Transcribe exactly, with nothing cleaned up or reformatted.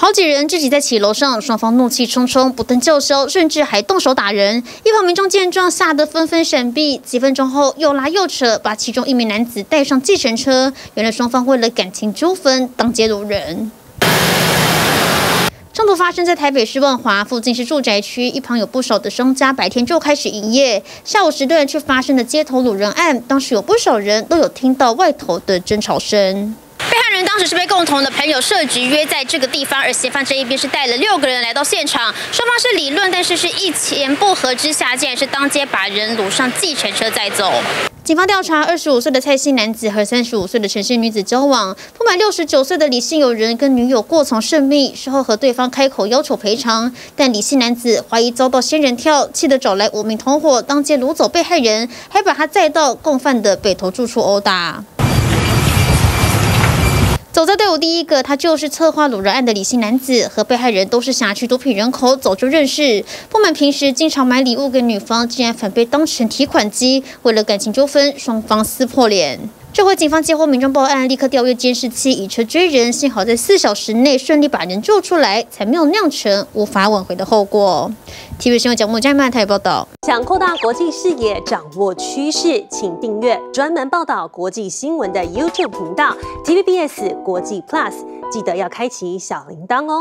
好几人聚集在骑楼上，双方怒气冲冲，不但叫嚣，甚至还动手打人。一旁民众见状，吓得纷纷闪避。几分钟后，又拉又扯，把其中一名男子带上计程车。原来双方为了感情纠纷，当街掳人。 冲突发生在台北市万华附近，是住宅区，一旁有不少的商家，白天就开始营业，下午时段却发生了街头掳人案。当时有不少人都有听到外头的争吵声。被害人当时是被共同的朋友设局约在这个地方，而嫌犯这一边是带了六个人来到现场，双方是理论，但是是一言不合之下，竟然是当街把人掳上计程车载走。 警方调查，二十五岁的蔡姓男子和三十五岁的陈姓女子交往，不满六十九岁的李姓友人跟女友过从甚密，事后和对方开口要求赔偿，但李姓男子怀疑遭到仙人跳，气得找来五名同伙当街掳走被害人，还把他载到共犯的北投住处殴打。 走在队伍第一个，他就是策划掳人案的李姓男子，和被害人都是辖区毒品人口，早就认识。不满平时经常买礼物给女方，竟然反被当成提款机。为了感情纠纷，双方撕破脸。这回警方接获民众报案，立刻调阅监视器，以车追人。幸好在四小时内顺利把人救出来，才没有酿成无法挽回的后果。T V B S 新闻节目张曼台报道。想扩大国际视野，掌握趋势，请订阅专门报道国际新闻的 YouTube 频道 T V B S 国际 Plus， 记得要开启小铃铛哦。